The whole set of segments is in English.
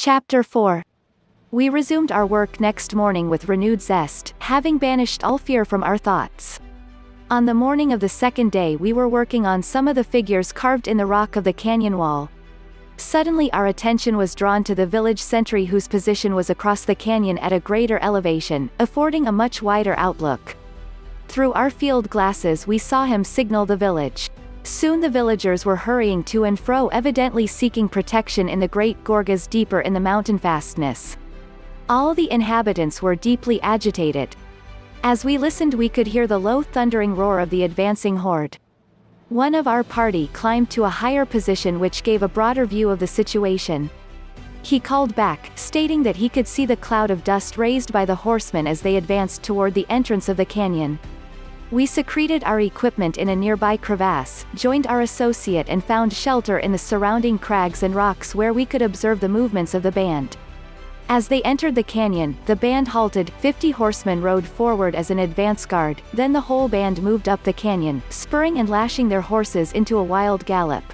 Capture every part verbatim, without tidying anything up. Chapter four. We resumed our work next morning with renewed zest, having banished all fear from our thoughts. On the morning of the second day we were working on some of the figures carved in the rock of the canyon wall. Suddenly our attention was drawn to the village sentry whose position was across the canyon at a greater elevation, affording a much wider outlook. Through our field glasses we saw him signal the village. Soon the villagers were hurrying to and fro, evidently seeking protection in the great gorges deeper in the mountain fastness. All the inhabitants were deeply agitated. As we listened we could hear the low thundering roar of the advancing horde. One of our party climbed to a higher position which gave a broader view of the situation. He called back, stating that he could see the cloud of dust raised by the horsemen as they advanced toward the entrance of the canyon. We secreted our equipment in a nearby crevasse, joined our associate and found shelter in the surrounding crags and rocks where we could observe the movements of the band. As they entered the canyon, the band halted. Fifty horsemen rode forward as an advance guard, then the whole band moved up the canyon, spurring and lashing their horses into a wild gallop.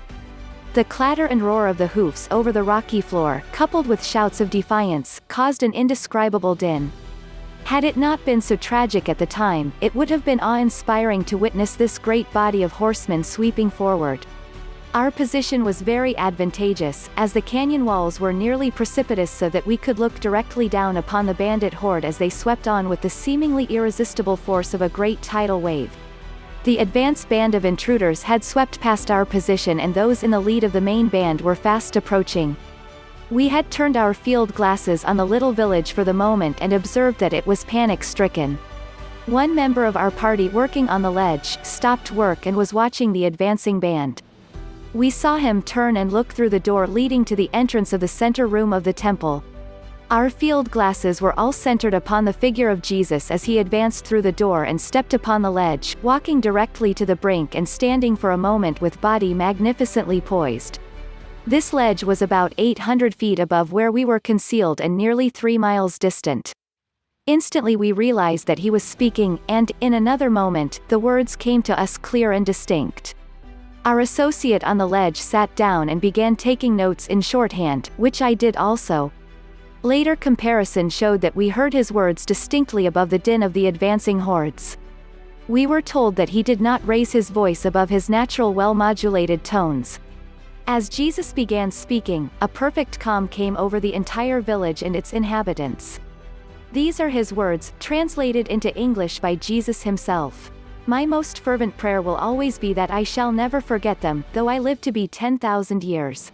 The clatter and roar of the hoofs over the rocky floor, coupled with shouts of defiance, caused an indescribable din. Had it not been so tragic at the time, it would have been awe-inspiring to witness this great body of horsemen sweeping forward. Our position was very advantageous, as the canyon walls were nearly precipitous so that we could look directly down upon the bandit horde as they swept on with the seemingly irresistible force of a great tidal wave. The advance band of intruders had swept past our position and those in the lead of the main band were fast approaching. We had turned our field glasses on the little village for the moment and observed that it was panic-stricken. One member of our party working on the ledge stopped work and was watching the advancing band. We saw him turn and look through the door leading to the entrance of the center room of the temple. Our field glasses were all centered upon the figure of Jesus as he advanced through the door and stepped upon the ledge, walking directly to the brink and standing for a moment with body magnificently poised. This ledge was about eight hundred feet above where we were concealed and nearly three miles distant. Instantly we realized that he was speaking, and, in another moment, the words came to us clear and distinct. Our associate on the ledge sat down and began taking notes in shorthand, which I did also. Later comparison showed that we heard his words distinctly above the din of the advancing hordes. We were told that he did not raise his voice above his natural well-modulated tones. As Jesus began speaking, a perfect calm came over the entire village and its inhabitants. These are his words, translated into English by Jesus himself. My most fervent prayer will always be that I shall never forget them, though I live to be ten thousand years.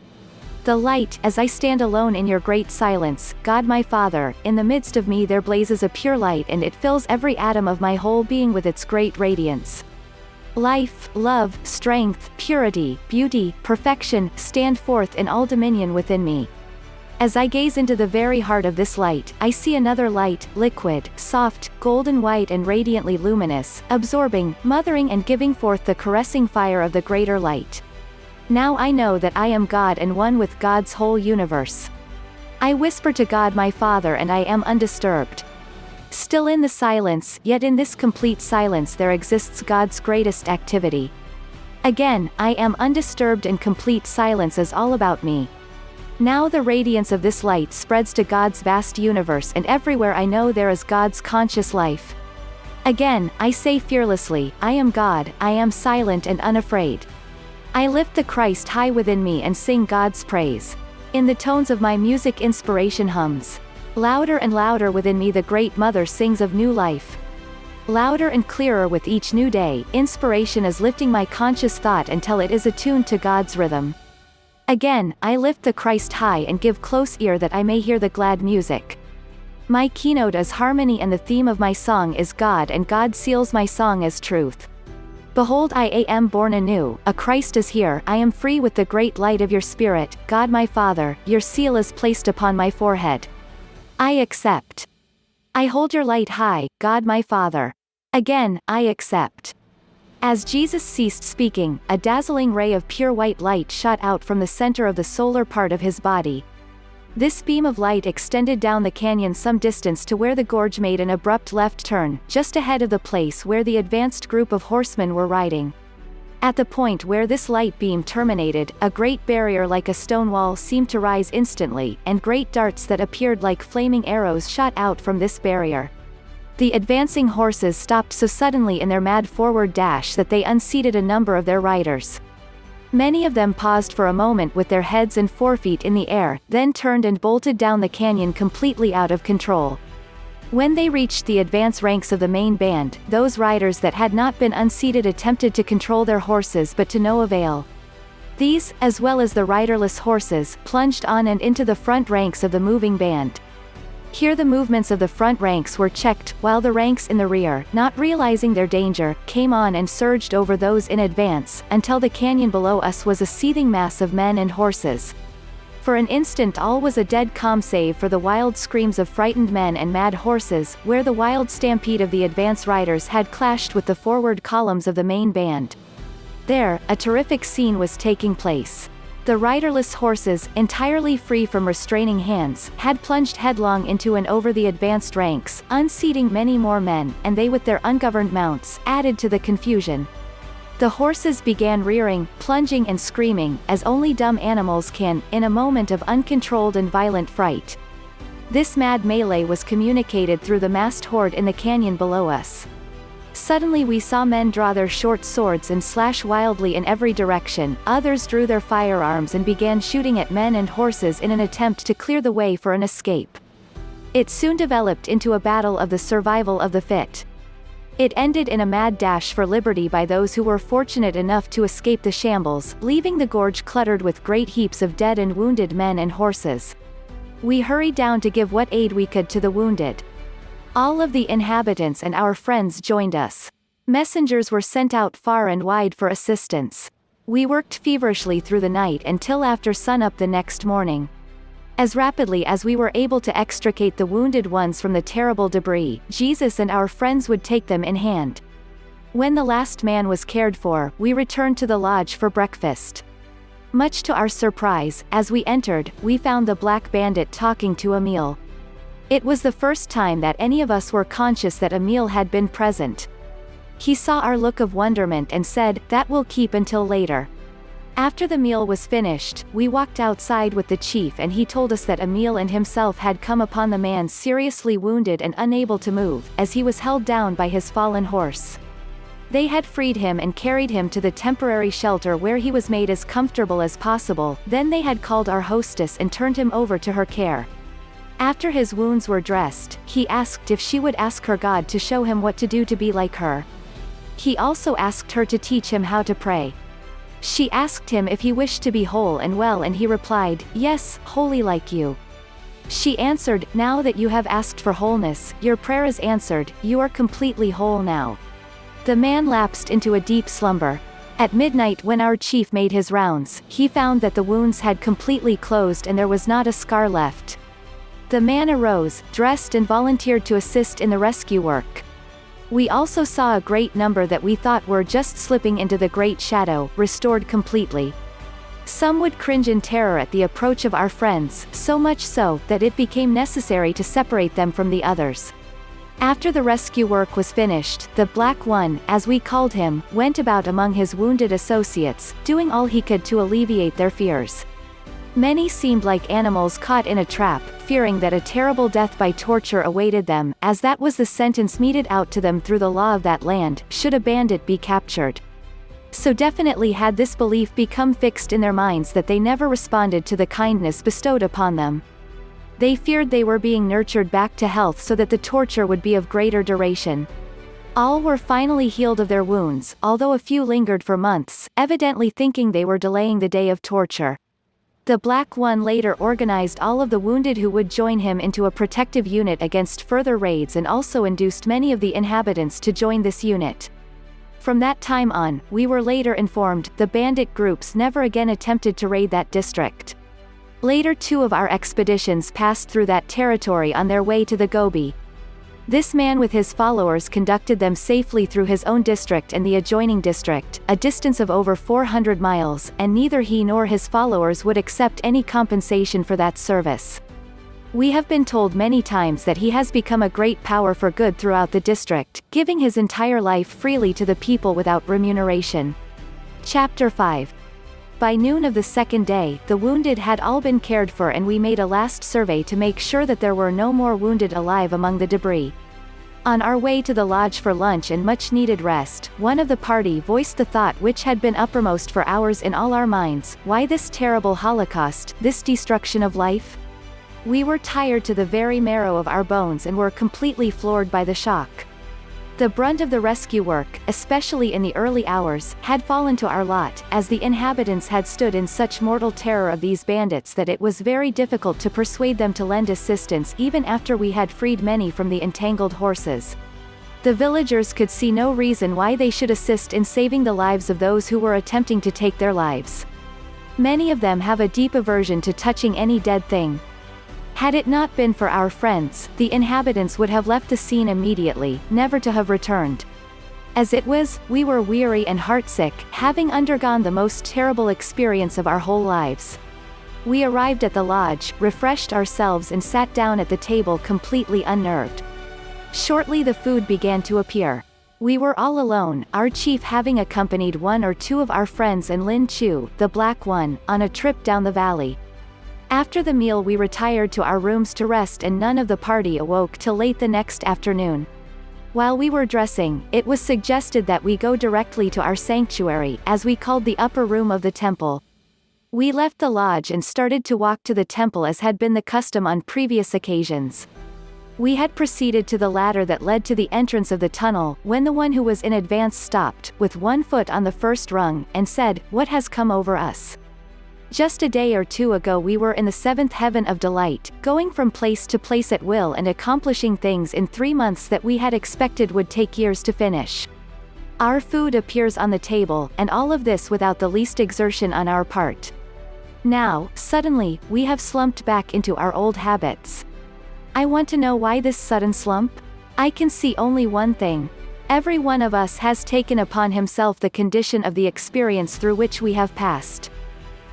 The light, as I stand alone in your great silence, God my Father, in the midst of me there blazes a pure light and it fills every atom of my whole being with its great radiance. Life, love, strength, purity, beauty, perfection, stand forth in all dominion within me. As I gaze into the very heart of this light, I see another light, liquid, soft, golden white and radiantly luminous, absorbing, mothering and giving forth the caressing fire of the greater light. Now I know that I am God and one with God's whole universe. I whisper to God my Father and I am undisturbed. Still in the silence, yet in this complete silence there exists God's greatest activity. Again, I am undisturbed and complete silence is all about me. Now the radiance of this light spreads to God's vast universe and everywhere I know there is God's conscious life. Again, I say fearlessly, I am God, I am silent and unafraid. I lift the Christ high within me and sing God's praise. In the tones of my music inspiration hums. Louder and louder within me the Great Mother sings of new life. Louder and clearer with each new day, inspiration is lifting my conscious thought until it is attuned to God's rhythm. Again, I lift the Christ high and give close ear that I may hear the glad music. My keynote is harmony and the theme of my song is God and God seals my song as truth. Behold, I am born anew, a Christ is here, I am free with the great light of your spirit, God my Father, your seal is placed upon my forehead. I accept. I hold your light high, God my Father. Again, I accept. As Jesus ceased speaking, a dazzling ray of pure white light shot out from the center of the solar part of his body. This beam of light extended down the canyon some distance to where the gorge made an abrupt left turn, just ahead of the place where the advanced group of horsemen were riding. At the point where this light beam terminated, a great barrier like a stone wall seemed to rise instantly, and great darts that appeared like flaming arrows shot out from this barrier. The advancing horses stopped so suddenly in their mad forward dash that they unseated a number of their riders. Many of them paused for a moment with their heads and forefeet in the air, then turned and bolted down the canyon completely out of control. When they reached the advance ranks of the main band, those riders that had not been unseated attempted to control their horses but to no avail. These, as well as the riderless horses, plunged on and into the front ranks of the moving band. Here the movements of the front ranks were checked, while the ranks in the rear, not realizing their danger, came on and surged over those in advance, until the canyon below us was a seething mass of men and horses. For an instant all was a dead calm save for the wild screams of frightened men and mad horses, where the wild stampede of the advance riders had clashed with the forward columns of the main band. There, a terrific scene was taking place. The riderless horses, entirely free from restraining hands, had plunged headlong into and over the advanced ranks, unseating many more men, and they with their ungoverned mounts, added to the confusion. The horses began rearing, plunging and screaming, as only dumb animals can, in a moment of uncontrolled and violent fright. This mad melee was communicated through the massed horde in the canyon below us. Suddenly we saw men draw their short swords and slash wildly in every direction, others drew their firearms and began shooting at men and horses in an attempt to clear the way for an escape. It soon developed into a battle of the survival of the fit. It ended in a mad dash for liberty by those who were fortunate enough to escape the shambles, leaving the gorge cluttered with great heaps of dead and wounded men and horses. We hurried down to give what aid we could to the wounded. All of the inhabitants and our friends joined us. Messengers were sent out far and wide for assistance. We worked feverishly through the night until after sunup the next morning. As rapidly as we were able to extricate the wounded ones from the terrible debris, Jesus and our friends would take them in hand. When the last man was cared for, we returned to the lodge for breakfast. Much to our surprise, as we entered, we found the Black Bandit talking to Emil. It was the first time that any of us were conscious that Emil had been present. He saw our look of wonderment and said, "That will keep until later." After the meal was finished, we walked outside with the chief and he told us that Emil and himself had come upon the man seriously wounded and unable to move, as he was held down by his fallen horse. They had freed him and carried him to the temporary shelter where he was made as comfortable as possible, then they had called our hostess and turned him over to her care. After his wounds were dressed, he asked if she would ask her God to show him what to do to be like her. He also asked her to teach him how to pray. She asked him if he wished to be whole and well and he replied, "Yes, holy like you." She answered, "Now that you have asked for wholeness, your prayer is answered, you are completely whole now." The man lapsed into a deep slumber. At midnight when our chief made his rounds, he found that the wounds had completely closed and there was not a scar left. The man arose, dressed and volunteered to assist in the rescue work. We also saw a great number that we thought were just slipping into the great shadow, restored completely. Some would cringe in terror at the approach of our friends, so much so, that it became necessary to separate them from the others. After the rescue work was finished, the Black One, as we called him, went about among his wounded associates, doing all he could to alleviate their fears. Many seemed like animals caught in a trap, fearing that a terrible death by torture awaited them, as that was the sentence meted out to them through the law of that land, should a bandit be captured. So definitely had this belief become fixed in their minds that they never responded to the kindness bestowed upon them. They feared they were being nurtured back to health so that the torture would be of greater duration. All were finally healed of their wounds, although a few lingered for months, evidently thinking they were delaying the day of torture. The Black One later organized all of the wounded who would join him into a protective unit against further raids and also induced many of the inhabitants to join this unit. From that time on, we were later informed, the bandit groups never again attempted to raid that district. Later two of our expeditions passed through that territory on their way to the Gobi. This man with his followers conducted them safely through his own district and the adjoining district, a distance of over four hundred miles, and neither he nor his followers would accept any compensation for that service. We have been told many times that he has become a great power for good throughout the district, giving his entire life freely to the people without remuneration. Chapter five. By noon of the second day, the wounded had all been cared for, and we made a last survey to make sure that there were no more wounded alive among the debris. On our way to the lodge for lunch and much-needed rest, one of the party voiced the thought which had been uppermost for hours in all our minds: why this terrible Holocaust, this destruction of life? We were tired to the very marrow of our bones and were completely floored by the shock. The brunt of the rescue work, especially in the early hours, had fallen to our lot, as the inhabitants had stood in such mortal terror of these bandits that it was very difficult to persuade them to lend assistance even after we had freed many from the entangled horses. The villagers could see no reason why they should assist in saving the lives of those who were attempting to take their lives. Many of them have a deep aversion to touching any dead thing. Had it not been for our friends, the inhabitants would have left the scene immediately, never to have returned. As it was, we were weary and heartsick, having undergone the most terrible experience of our whole lives. We arrived at the lodge, refreshed ourselves and sat down at the table completely unnerved. Shortly the food began to appear. We were all alone, our chief having accompanied one or two of our friends and Lin Chu, the Black One, on a trip down the valley. After the meal we retired to our rooms to rest, and none of the party awoke till late the next afternoon. While we were dressing, it was suggested that we go directly to our sanctuary, as we called the upper room of the temple. We left the lodge and started to walk to the temple, as had been the custom on previous occasions. We had proceeded to the ladder that led to the entrance of the tunnel, when the one who was in advance stopped, with one foot on the first rung, and said, "What has come over us? Just a day or two ago we were in the seventh heaven of delight, going from place to place at will and accomplishing things in three months that we had expected would take years to finish. Our food appears on the table, and all of this without the least exertion on our part. Now, suddenly, we have slumped back into our old habits. I want to know why this sudden slump? I can see only one thing. Every one of us has taken upon himself the condition of the experience through which we have passed.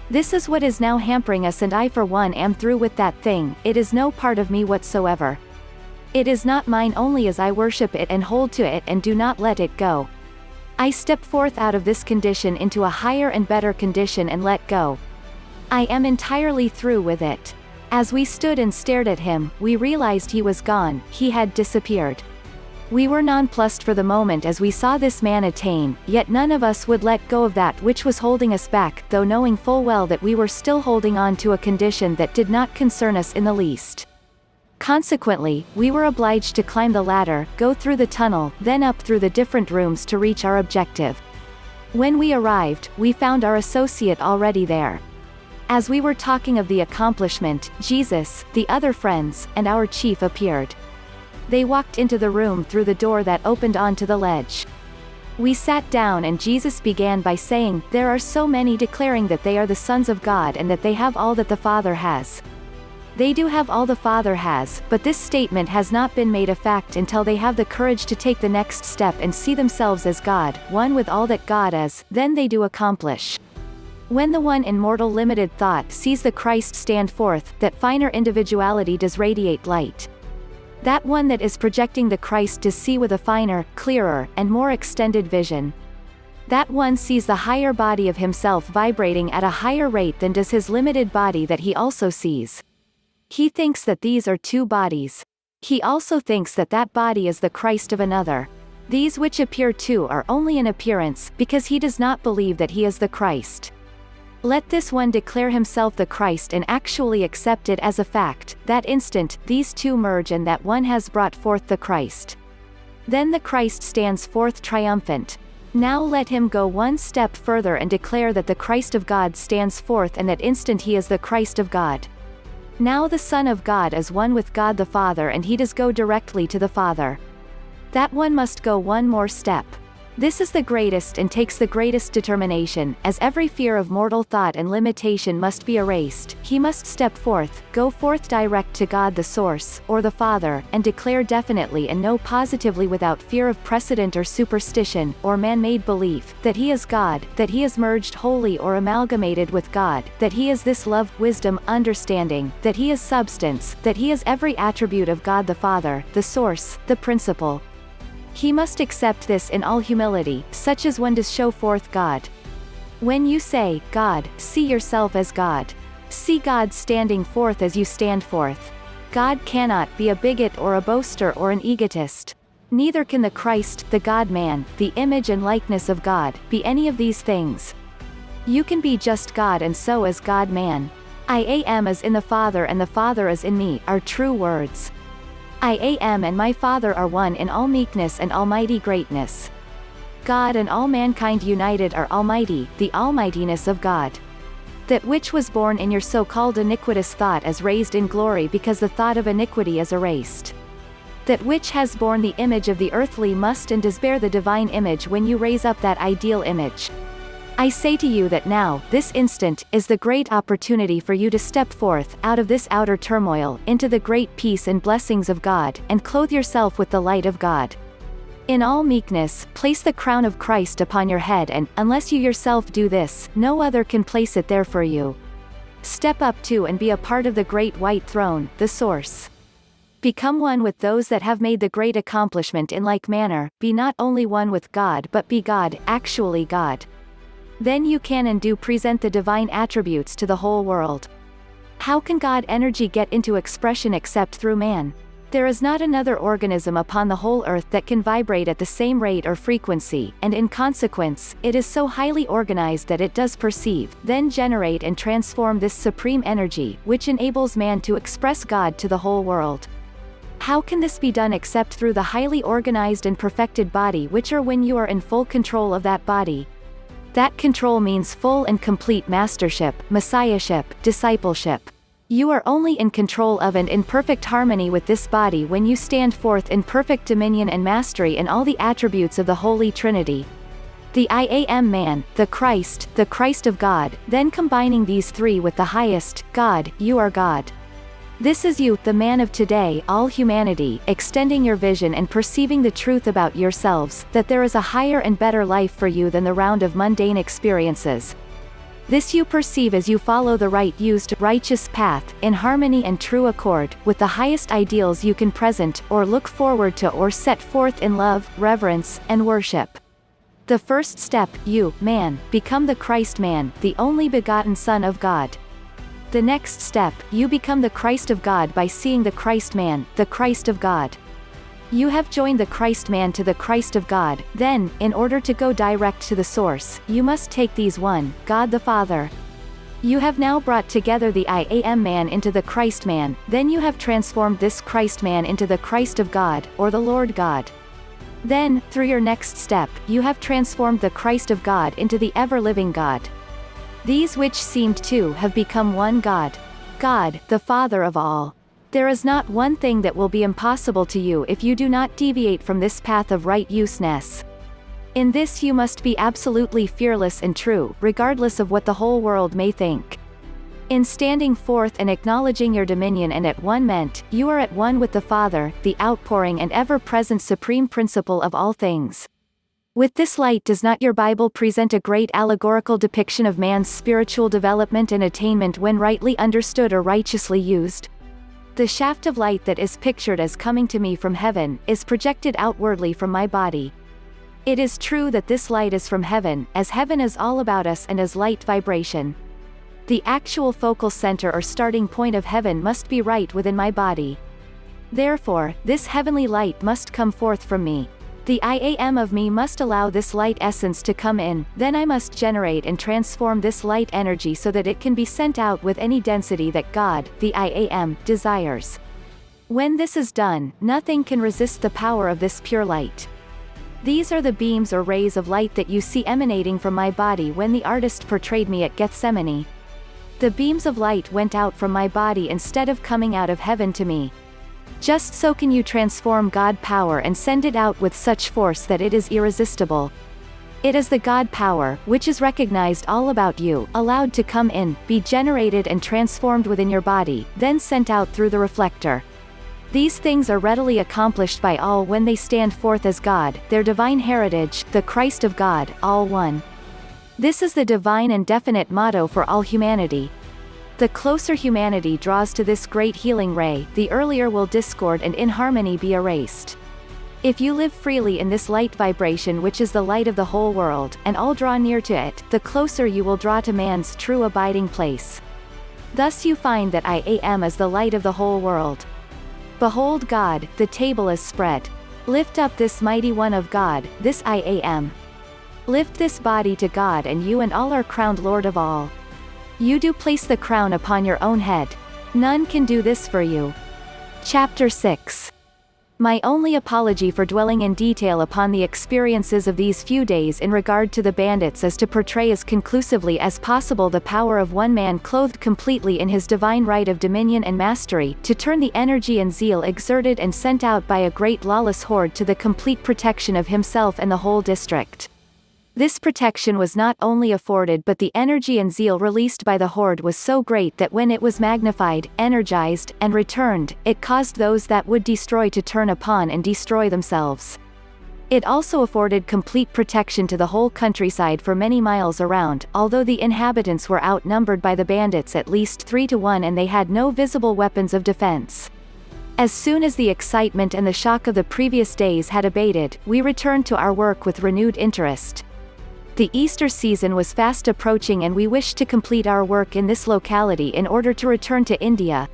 This is what is now hampering us, and I for one am through with that thing. It is no part of me whatsoever. It is not mine only as I worship it and hold to it and do not let it go. I step forth out of this condition into a higher and better condition and let go. I am entirely through with it." As we stood and stared at him, we realized he was gone, he had disappeared. We were nonplussed for the moment as we saw this man attain, yet none of us would let go of that which was holding us back, though knowing full well that we were still holding on to a condition that did not concern us in the least. Consequently, we were obliged to climb the ladder, go through the tunnel, then up through the different rooms to reach our objective. When we arrived, we found our associate already there. As we were talking of the accomplishment, Jesus, the other friends, and our chief appeared. They walked into the room through the door that opened onto the ledge. We sat down and Jesus began by saying, "There are so many declaring that they are the sons of God and that they have all that the Father has." They do have all the Father has, but this statement has not been made a fact until they have the courage to take the next step and see themselves as God, one with all that God is, then they do accomplish. When the one in mortal limited thought sees the Christ stand forth, that finer individuality does radiate light. That one that is projecting the Christ does see with a finer, clearer, and more extended vision. That one sees the higher body of himself vibrating at a higher rate than does his limited body that he also sees. He thinks that these are two bodies. He also thinks that that body is the Christ of another. These which appear two are only an appearance, because he does not believe that he is the Christ. Let this one declare himself the Christ and actually accept it as a fact. That instant, these two merge and that one has brought forth the Christ. Then the Christ stands forth triumphant. Now let him go one step further and declare that the Christ of God stands forth, and that instant he is the Christ of God. Now the Son of God is one with God the Father, and he does go directly to the Father. That one must go one more step. This is the greatest and takes the greatest determination, as every fear of mortal thought and limitation must be erased. He must step forth, go forth direct to God the Source, or the Father, and declare definitely and know positively without fear of precedent or superstition, or man-made belief, that he is God, that he is merged wholly or amalgamated with God, that he is this love, wisdom, understanding, that he is substance, that he is every attribute of God the Father, the Source, the Principle. He must accept this in all humility, such as one does show forth God. When you say, God, see yourself as God. See God standing forth as you stand forth. God cannot be a bigot or a boaster or an egotist. Neither can the Christ, the God-man, the image and likeness of God, be any of these things. You can be just God and so is God-man. I am is in the Father and the Father is in me, are true words. I am and my Father are one in all meekness and almighty greatness. God and all mankind united are almighty, the almightiness of God. That which was born in your so-called iniquitous thought is raised in glory because the thought of iniquity is erased. That which has borne the image of the earthly must and does bear the divine image when you raise up that ideal image. I say to you that now, this instant, is the great opportunity for you to step forth, out of this outer turmoil, into the great peace and blessings of God, and clothe yourself with the light of God. In all meekness, place the crown of Christ upon your head and, unless you yourself do this, no other can place it there for you. Step up to and be a part of the great white throne, the source. Become one with those that have made the great accomplishment in like manner, be not only one with God but be God, actually God. Then you can and do present the divine attributes to the whole world. How can God energy get into expression except through man? There is not another organism upon the whole earth that can vibrate at the same rate or frequency, and in consequence, it is so highly organized that it does perceive, then generate and transform this supreme energy, which enables man to express God to the whole world. How can this be done except through the highly organized and perfected body, which are when you are in full control of that body? That control means full and complete mastership, messiahship, discipleship. You are only in control of and in perfect harmony with this body when you stand forth in perfect dominion and mastery in all the attributes of the Holy Trinity. The I am man, the Christ, the Christ of God, then combining these three with the highest, God, you are God. This is you, the man of today, all humanity, extending your vision and perceiving the truth about yourselves, that there is a higher and better life for you than the round of mundane experiences. This you perceive as you follow the right-used, righteous path, in harmony and true accord, with the highest ideals you can present, or look forward to or set forth in love, reverence, and worship. The first step, you, man, become the Christ-man, the only begotten Son of God. The next step, you become the Christ of God by seeing the Christ-man, the Christ of God. You have joined the Christ-man to the Christ of God, then, in order to go direct to the source, you must take these one, God the Father. You have now brought together the I am man into the Christ-man, then you have transformed this Christ-man into the Christ of God, or the Lord God. Then, through your next step, you have transformed the Christ of God into the ever-living God. These which seemed two have become one God. God, the Father of all. There is not one thing that will be impossible to you if you do not deviate from this path of right useness. In this you must be absolutely fearless and true, regardless of what the whole world may think. In standing forth and acknowledging your dominion and at one ment, you are at one with the Father, the outpouring and ever-present supreme principle of all things. With this light does not your Bible present a great allegorical depiction of man's spiritual development and attainment when rightly understood or righteously used? The shaft of light that is pictured as coming to me from heaven, is projected outwardly from my body. It is true that this light is from heaven, as heaven is all about us and is light vibration. The actual focal center or starting point of heaven must be right within my body. Therefore, this heavenly light must come forth from me. The I am of me must allow this light essence to come in, then I must generate and transform this light energy so that it can be sent out with any density that God, the I am, desires. When this is done, nothing can resist the power of this pure light. These are the beams or rays of light that you see emanating from my body when the artist portrayed me at Gethsemane. The beams of light went out from my body instead of coming out of heaven to me. Just so can you transform God power and send it out with such force that it is irresistible. It is the God power, which is recognized all about you, allowed to come in, be generated and transformed within your body, then sent out through the reflector. These things are readily accomplished by all when they stand forth as God, their divine heritage, the Christ of God, all one. This is the divine and definite motto for all humanity. The closer humanity draws to this great healing ray, the earlier will discord and inharmony be erased. If you live freely in this light vibration, which is the light of the whole world, and all draw near to it, the closer you will draw to man's true abiding place. Thus you find that I am is the light of the whole world. Behold God, the table is spread. Lift up this mighty one of God, this I am. Lift this body to God, and you and all are crowned Lord of all. You do place the crown upon your own head. None can do this for you. Chapter six. My only apology for dwelling in detail upon the experiences of these few days in regard to the bandits is to portray as conclusively as possible the power of one man clothed completely in his divine right of dominion and mastery, to turn the energy and zeal exerted and sent out by a great lawless horde to the complete protection of himself and the whole district. This protection was not only afforded, but the energy and zeal released by the horde was so great that when it was magnified, energized, and returned, it caused those that would destroy to turn upon and destroy themselves. It also afforded complete protection to the whole countryside for many miles around, although the inhabitants were outnumbered by the bandits at least three to one and they had no visible weapons of defense. As soon as the excitement and the shock of the previous days had abated, we returned to our work with renewed interest. The Easter season was fast approaching and we wished to complete our work in this locality in order to return to India.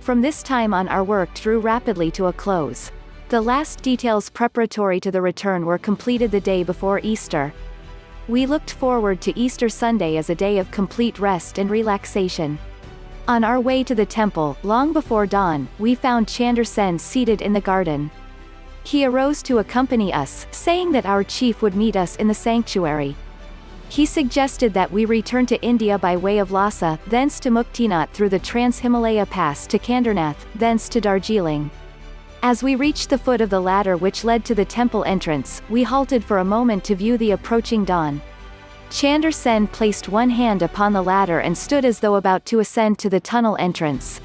From this time on our work drew rapidly to a close. The last details preparatory to the return were completed the day before Easter. We looked forward to Easter Sunday as a day of complete rest and relaxation. On our way to the temple, long before dawn, we found Chandra Sen seated in the garden. He arose to accompany us, saying that our chief would meet us in the sanctuary. He suggested that we return to India by way of Lhasa, thence to Muktinath through the Trans-Himalaya Pass to Kedarnath, thence to Darjeeling. As we reached the foot of the ladder which led to the temple entrance, we halted for a moment to view the approaching dawn. Chandra Sen placed one hand upon the ladder and stood as though about to ascend to the tunnel entrance.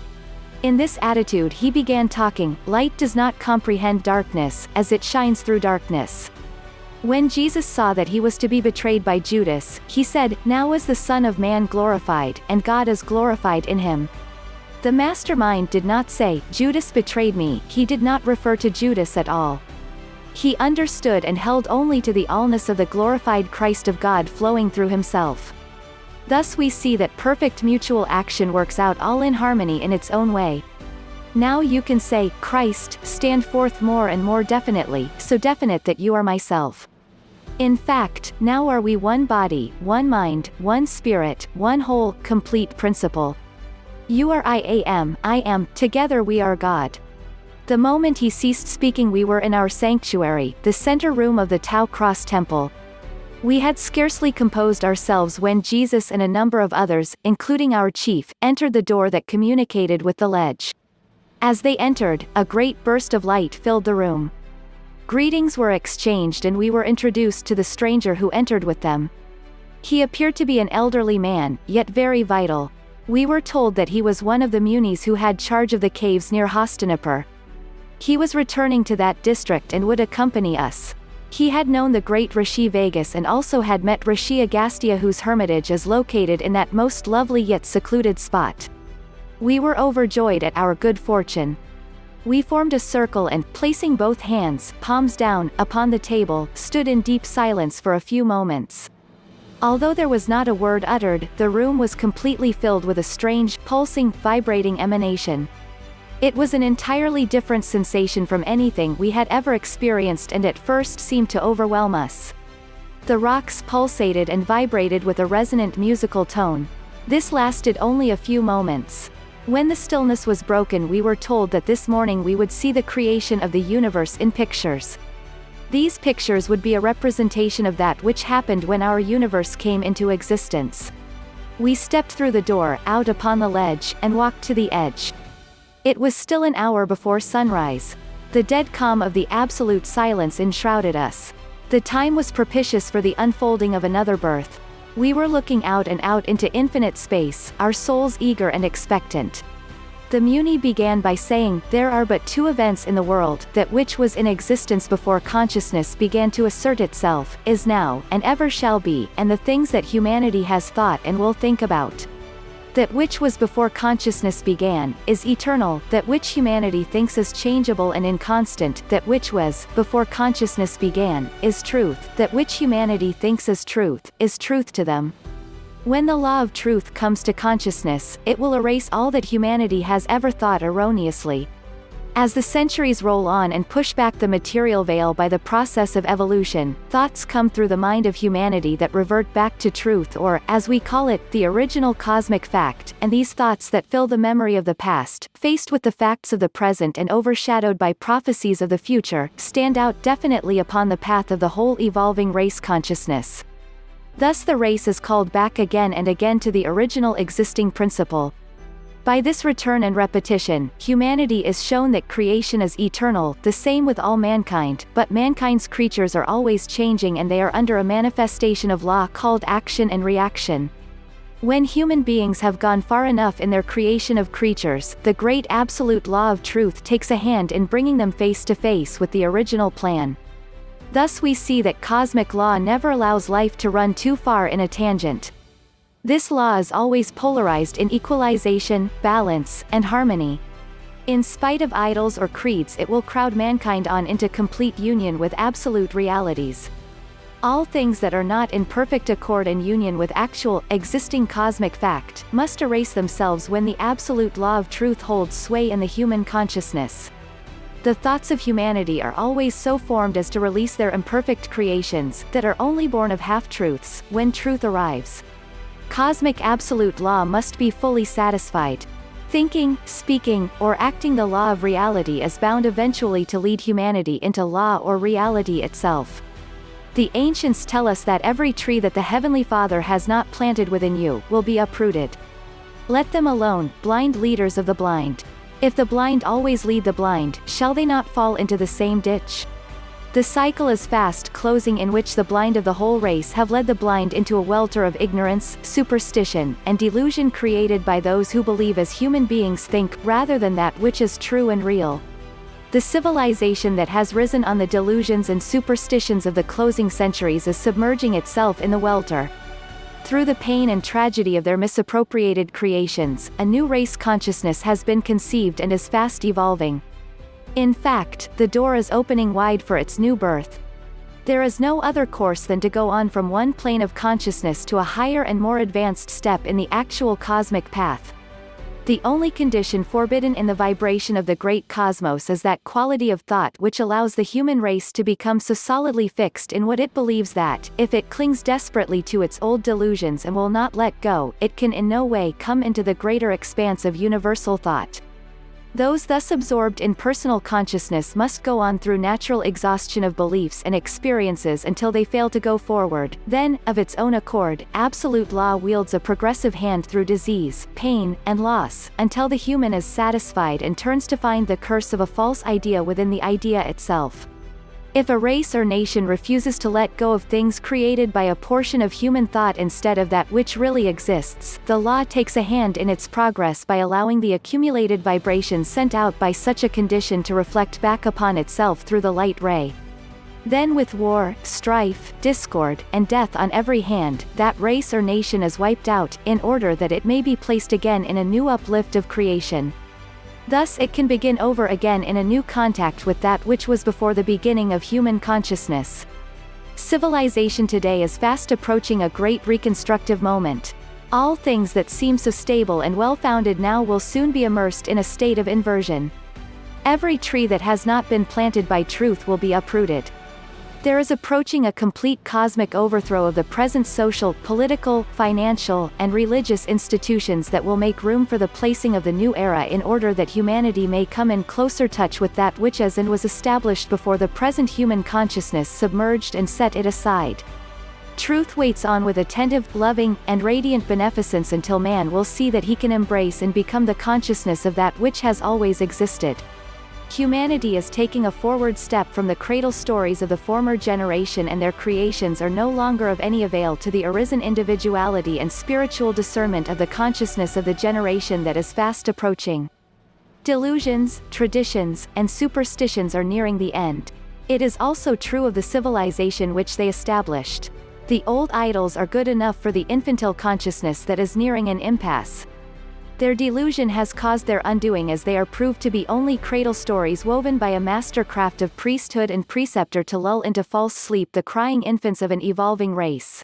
In this attitude he began talking, "Light does not comprehend darkness, as it shines through darkness." When Jesus saw that he was to be betrayed by Judas, he said, "Now is the Son of Man glorified, and God is glorified in him." The mastermind did not say, "Judas betrayed me," he did not refer to Judas at all. He understood and held only to the allness of the glorified Christ of God flowing through himself. Thus we see that perfect mutual action works out all in harmony in its own way. Now you can say, "Christ, stand forth more and more definitely, so definite that you are myself. In fact, now are we one body, one mind, one spirit, one whole, complete principle. You are I am, I am, together we are God." The moment he ceased speaking we were in our sanctuary, the center room of the Tao Cross Temple. We had scarcely composed ourselves when Jesus and a number of others, including our chief, entered the door that communicated with the ledge. As they entered, a great burst of light filled the room. Greetings were exchanged and we were introduced to the stranger who entered with them. He appeared to be an elderly man, yet very vital. We were told that he was one of the munis who had charge of the caves near Hastinapur. He was returning to that district and would accompany us. He had known the great Rishi Vegas and also had met Rishi Agastya, whose hermitage is located in that most lovely yet secluded spot. We were overjoyed at our good fortune. We formed a circle and, placing both hands, palms down, upon the table, stood in deep silence for a few moments. Although there was not a word uttered, the room was completely filled with a strange, pulsing, vibrating emanation. It was an entirely different sensation from anything we had ever experienced and at first seemed to overwhelm us. The rocks pulsated and vibrated with a resonant musical tone. This lasted only a few moments. When the stillness was broken we were told that this morning we would see the creation of the universe in pictures. These pictures would be a representation of that which happened when our universe came into existence. We stepped through the door, out upon the ledge, and walked to the edge. It was still an hour before sunrise. The dead calm of the absolute silence enshrouded us. The time was propitious for the unfolding of another birth. We were looking out and out into infinite space, our souls eager and expectant. The Muni began by saying, "There are but two events in the world, that which was in existence before consciousness began to assert itself, is now, and ever shall be, and the things that humanity has thought and will think about." that which was before consciousness began, is eternal, that which humanity thinks is changeable and inconstant, that which was, before consciousness began, is truth, that which humanity thinks is truth, is truth to them. When the law of truth comes to consciousness, it will erase all that humanity has ever thought erroneously. As the centuries roll on and push back the material veil by the process of evolution, thoughts come through the mind of humanity that revert back to truth, or, as we call it, the original cosmic fact, and these thoughts that fill the memory of the past, faced with the facts of the present and overshadowed by prophecies of the future, stand out definitely upon the path of the whole evolving race consciousness. Thus the race is called back again and again to the original existing principle. By this return and repetition, humanity is shown that creation is eternal, the same with all mankind, but mankind's creatures are always changing and they are under a manifestation of law called action and reaction. When human beings have gone far enough in their creation of creatures, the great absolute law of truth takes a hand in bringing them face to face with the original plan. Thus we see that cosmic law never allows life to run too far in a tangent. This law is always polarized in equalization, balance, and harmony. In spite of idols or creeds, it will crowd mankind on into complete union with absolute realities. All things that are not in perfect accord and union with actual, existing cosmic fact, must erase themselves when the absolute law of truth holds sway in the human consciousness. The thoughts of humanity are always so formed as to release their imperfect creations, that are only born of half-truths, when truth arrives. Cosmic absolute law must be fully satisfied. Thinking, speaking, or acting the law of reality is bound eventually to lead humanity into law or reality itself. The ancients tell us that every tree that the Heavenly Father has not planted within you, will be uprooted. Let them alone, blind leaders of the blind. If the blind always lead the blind, shall they not fall into the same ditch? The cycle is fast closing, in which the blind of the whole race have led the blind into a welter of ignorance, superstition, and delusion created by those who believe as human beings think, rather than that which is true and real. The civilization that has risen on the delusions and superstitions of the closing centuries is submerging itself in the welter. Through the pain and tragedy of their misappropriated creations, a new race consciousness has been conceived and is fast evolving. In fact, the door is opening wide for its new birth. There is no other course than to go on from one plane of consciousness to a higher and more advanced step in the actual cosmic path. The only condition forbidden in the vibration of the great cosmos is that quality of thought which allows the human race to become so solidly fixed in what it believes that, if it clings desperately to its old delusions and will not let go, it can in no way come into the greater expanse of universal thought. Those thus absorbed in personal consciousness must go on through natural exhaustion of beliefs and experiences until they fail to go forward. Then, of its own accord, absolute law wields a progressive hand through disease, pain, and loss, until the human is satisfied and turns to find the curse of a false idea within the idea itself. If a race or nation refuses to let go of things created by a portion of human thought instead of that which really exists, the law takes a hand in its progress by allowing the accumulated vibrations sent out by such a condition to reflect back upon itself through the light ray. Then, with war, strife, discord, and death on every hand, that race or nation is wiped out, in order that it may be placed again in a new uplift of creation. Thus it can begin over again in a new contact with that which was before the beginning of human consciousness. Civilization today is fast approaching a great reconstructive moment. All things that seem so stable and well-founded now will soon be immersed in a state of inversion. Every tree that has not been planted by truth will be uprooted. There is approaching a complete cosmic overthrow of the present social, political, financial, and religious institutions that will make room for the placing of the new era, in order that humanity may come in closer touch with that which is and was established before the present human consciousness submerged and set it aside. Truth waits on with attentive, loving, and radiant beneficence until man will see that he can embrace and become the consciousness of that which has always existed. Humanity is taking a forward step from the cradle stories of the former generation, and their creations are no longer of any avail to the arisen individuality and spiritual discernment of the consciousness of the generation that is fast approaching. Delusions, traditions, and superstitions are nearing the end. It is also true of the civilization which they established. The old idols are good enough for the infantile consciousness that is nearing an impasse. Their delusion has caused their undoing, as they are proved to be only cradle stories woven by a master craft of priesthood and preceptor to lull into false sleep the crying infants of an evolving race.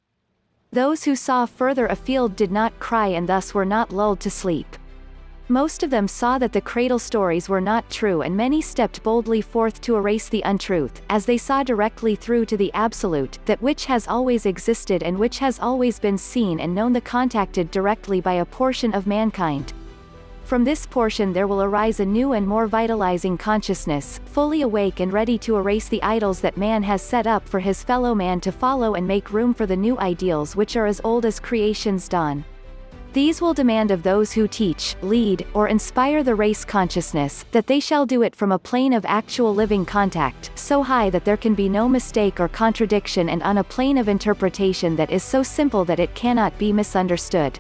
Those who saw further afield did not cry and thus were not lulled to sleep. Most of them saw that the cradle stories were not true, and many stepped boldly forth to erase the untruth, as they saw directly through to the absolute, that which has always existed and which has always been seen and known, the contacted directly by a portion of mankind. From this portion there will arise a new and more vitalizing consciousness, fully awake and ready to erase the idols that man has set up for his fellow man to follow and make room for the new ideals which are as old as creation's dawn. These will demand of those who teach, lead, or inspire the race consciousness, that they shall do it from a plane of actual living contact, so high that there can be no mistake or contradiction, and on a plane of interpretation that is so simple that it cannot be misunderstood.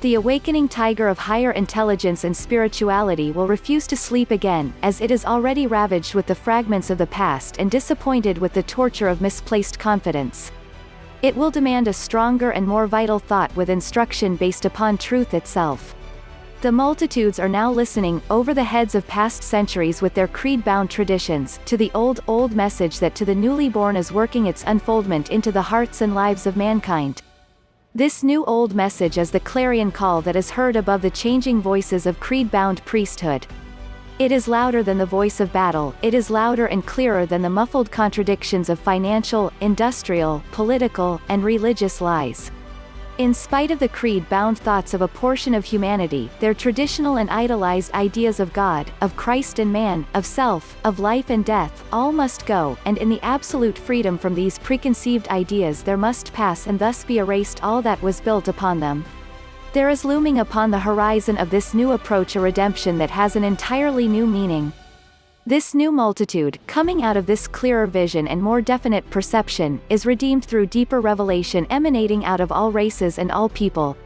The awakening tiger of higher intelligence and spirituality will refuse to sleep again, as it is already ravaged with the fragments of the past and disappointed with the torture of misplaced confidence. It will demand a stronger and more vital thought with instruction based upon truth itself. The multitudes are now listening, over the heads of past centuries with their creed-bound traditions, to the old, old message that to the newly born is working its unfoldment into the hearts and lives of mankind. This new old message is the clarion call that is heard above the changing voices of creed-bound priesthood. It is louder than the voice of battle, it is louder and clearer than the muffled contradictions of financial, industrial, political, and religious lies. In spite of the creed-bound thoughts of a portion of humanity, their traditional and idolized ideas of God, of Christ and man, of self, of life and death, all must go, and in the absolute freedom from these preconceived ideas there must pass and thus be erased all that was built upon them. There is looming upon the horizon of this new approach a redemption that has an entirely new meaning. This new multitude, coming out of this clearer vision and more definite perception, is redeemed through deeper revelation emanating out of all races and all people.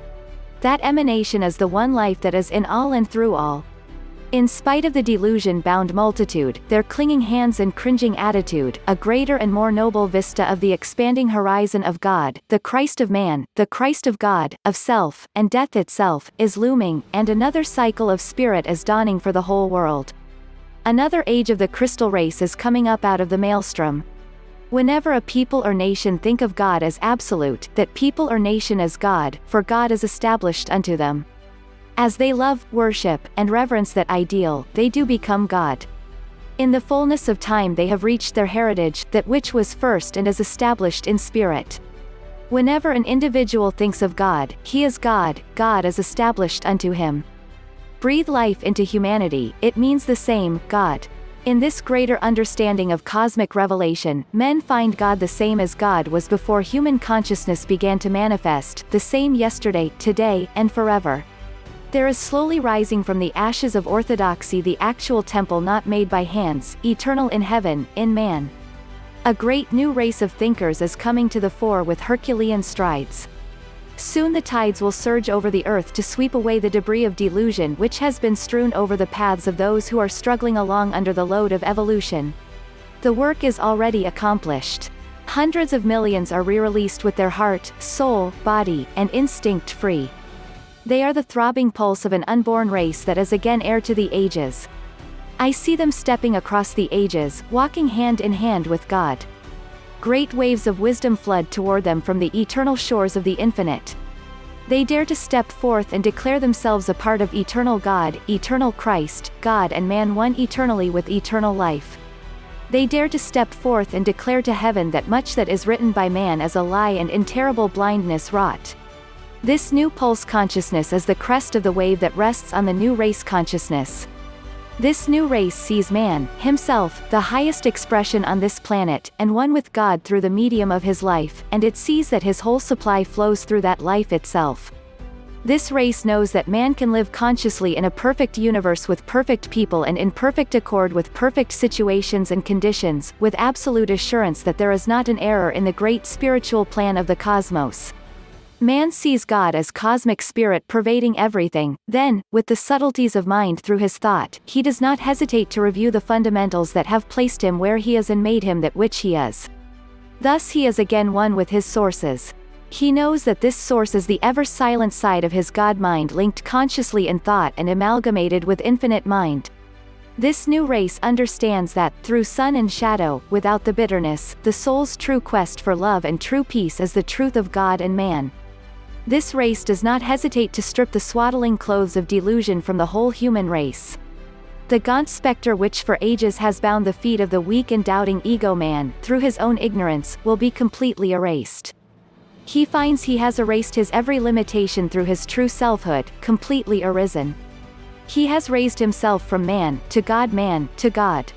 That emanation is the one life that is in all and through all. In spite of the delusion-bound multitude, their clinging hands and cringing attitude, a greater and more noble vista of the expanding horizon of God, the Christ of man, the Christ of God, of self, and death itself, is looming, and another cycle of spirit is dawning for the whole world. Another age of the crystal race is coming up out of the maelstrom. Whenever a people or nation think of God as absolute, that people or nation as God, for God is established unto them. As they love, worship, and reverence that ideal, they do become God. In the fullness of time they have reached their heritage, that which was first and is established in spirit. Whenever an individual thinks of God, he is God, God is established unto him. Breathe life into humanity, it means the same, God. In this greater understanding of cosmic revelation, men find God the same as God was before human consciousness began to manifest, the same yesterday, today, and forever. There is slowly rising from the ashes of orthodoxy the actual temple not made by hands, eternal in heaven, in man. A great new race of thinkers is coming to the fore with Herculean strides. Soon the tides will surge over the earth to sweep away the debris of delusion which has been strewn over the paths of those who are struggling along under the load of evolution. The work is already accomplished. Hundreds of millions are re-released with their heart, soul, body, and instinct free. They are the throbbing pulse of an unborn race that is again heir to the ages. I see them stepping across the ages, walking hand in hand with God. Great waves of wisdom flood toward them from the eternal shores of the infinite. They dare to step forth and declare themselves a part of eternal God, eternal Christ, God and man one eternally with eternal life. They dare to step forth and declare to heaven that much that is written by man is a lie and in terrible blindness wrought. This new pulse consciousness is the crest of the wave that rests on the new race consciousness. This new race sees man, himself, the highest expression on this planet, and one with God through the medium of his life, and it sees that his whole supply flows through that life itself. This race knows that man can live consciously in a perfect universe with perfect people and in perfect accord with perfect situations and conditions, with absolute assurance that there is not an error in the great spiritual plan of the cosmos. Man sees God as cosmic spirit pervading everything, then, with the subtleties of mind through his thought, he does not hesitate to review the fundamentals that have placed him where he is and made him that which he is. Thus he is again one with his sources. He knows that this source is the ever-silent side of his God-mind linked consciously in thought and amalgamated with infinite mind. This new race understands that, through sun and shadow, without the bitterness, the soul's true quest for love and true peace is the truth of God and man. This race does not hesitate to strip the swaddling clothes of delusion from the whole human race. The gaunt specter which for ages has bound the feet of the weak and doubting ego-man, through his own ignorance, will be completely erased. He finds he has erased his every limitation through his true selfhood, completely arisen. He has raised himself from man, to God-man, to God.